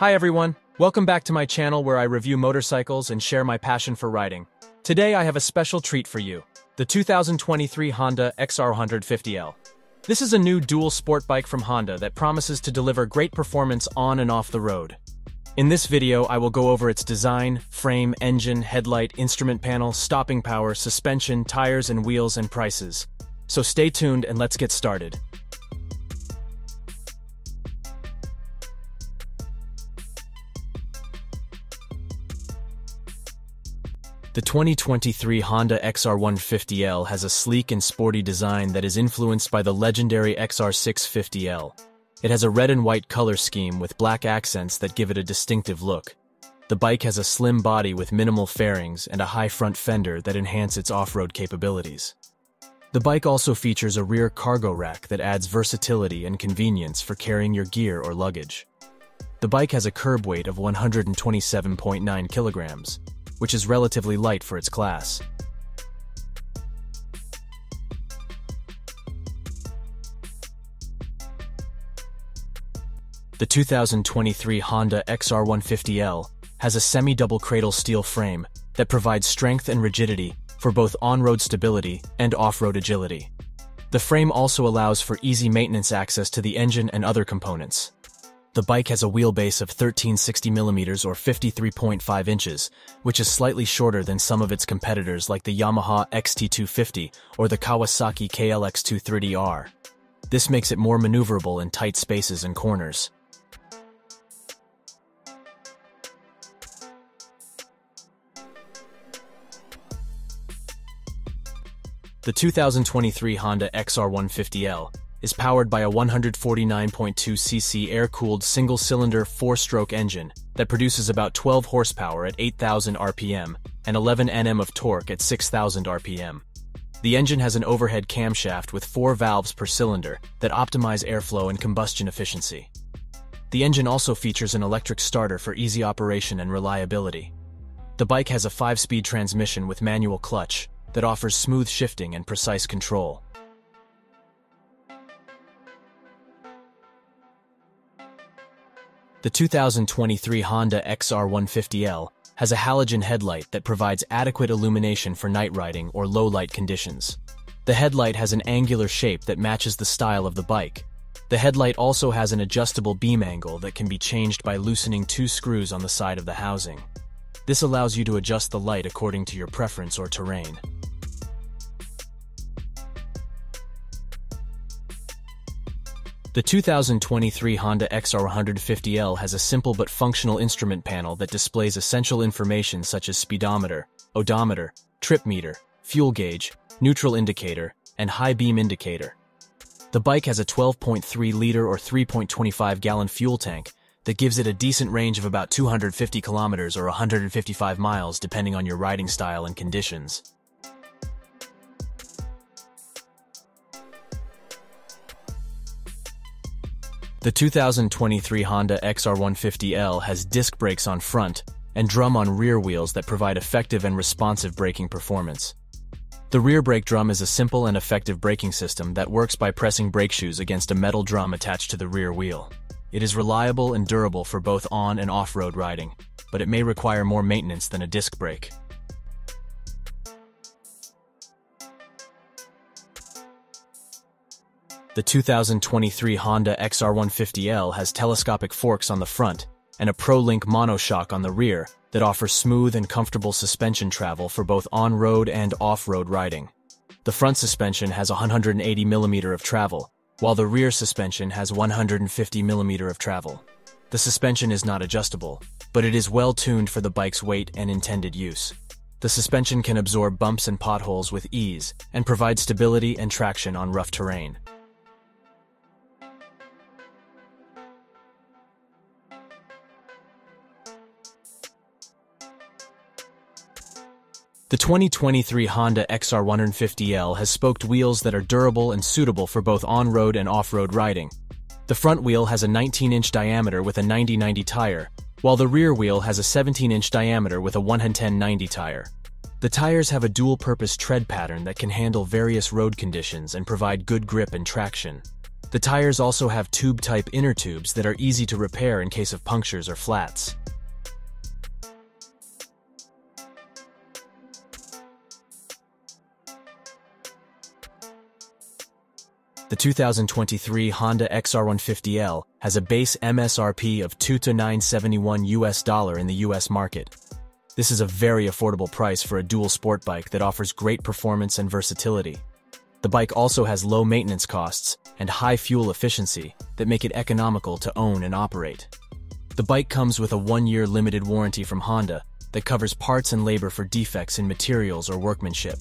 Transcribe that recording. Hi everyone, welcome back to my channel where I review motorcycles and share my passion for riding. Today I have a special treat for you, the 2023 Honda XR150L. This is a new dual sport bike from Honda that promises to deliver great performance on and off the road. In this video, I will go over its design, frame, engine, headlight, instrument panel, stopping power, suspension, tires and wheels, and prices. So stay tuned and let's get started. The 2023 Honda XR150L has a sleek and sporty design that is influenced by the legendary XR650L. It has a red and white color scheme with black accents that give it a distinctive look. The bike has a slim body with minimal fairings and a high front fender that enhance its off-road capabilities. The bike also features a rear cargo rack that adds versatility and convenience for carrying your gear or luggage. The bike has a curb weight of 127.9 kilograms, which is relatively light for its class. The 2023 Honda XR150L has a semi-double cradle steel frame that provides strength and rigidity for both on-road stability and off-road agility. The frame also allows for easy maintenance access to the engine and other components. The bike has a wheelbase of 1360mm or 53.5 inches, which is slightly shorter than some of its competitors like the Yamaha XT250 or the Kawasaki KLX230R. This makes it more maneuverable in tight spaces and corners. The 2023 Honda XR150L is powered by a 149.2cc air-cooled single-cylinder 4-stroke engine that produces about 12 horsepower at 8,000 RPM and 11 Nm of torque at 6,000 RPM. The engine has an overhead camshaft with 4 valves per cylinder that optimize airflow and combustion efficiency. The engine also features an electric starter for easy operation and reliability. The bike has a 5-speed transmission with manual clutch that offers smooth shifting and precise control. The 2023 Honda XR150L has a halogen headlight that provides adequate illumination for night riding or low-light conditions. The headlight has an angular shape that matches the style of the bike. The headlight also has an adjustable beam angle that can be changed by loosening 2 screws on the side of the housing. This allows you to adjust the light according to your preference or terrain. The 2023 Honda XR150L has a simple but functional instrument panel that displays essential information such as speedometer, odometer, trip meter, fuel gauge, neutral indicator, and high beam indicator. The bike has a 12.3-liter or 3.25-gallon fuel tank that gives it a decent range of about 250 kilometers or 155 miles depending on your riding style and conditions. The 2023 Honda XR150L has disc brakes on front and drum on rear wheels that provide effective and responsive braking performance. The rear brake drum is a simple and effective braking system that works by pressing brake shoes against a metal drum attached to the rear wheel. It is reliable and durable for both on and off-road riding, but it may require more maintenance than a disc brake. The 2023 Honda XR150L has telescopic forks on the front and a Pro-Link monoshock on the rear that offers smooth and comfortable suspension travel for both on-road and off-road riding. The front suspension has 180mm of travel, while the rear suspension has 150mm of travel. The suspension is not adjustable, but it is well tuned for the bike's weight and intended use. The suspension can absorb bumps and potholes with ease and provide stability and traction on rough terrain. The 2023 Honda XR150L has spoked wheels that are durable and suitable for both on-road and off-road riding. The front wheel has a 19-inch diameter with a 90/90 tire, while the rear wheel has a 17-inch diameter with a 110/90 tire. The tires have a dual-purpose tread pattern that can handle various road conditions and provide good grip and traction. The tires also have tube-type inner tubes that are easy to repair in case of punctures or flats. The 2023 Honda XR150L has a base MSRP of $2,971 in the US market. This is a very affordable price for a dual sport bike that offers great performance and versatility. The bike also has low maintenance costs and high fuel efficiency that make it economical to own and operate. The bike comes with a one-year limited warranty from Honda that covers parts and labor for defects in materials or workmanship.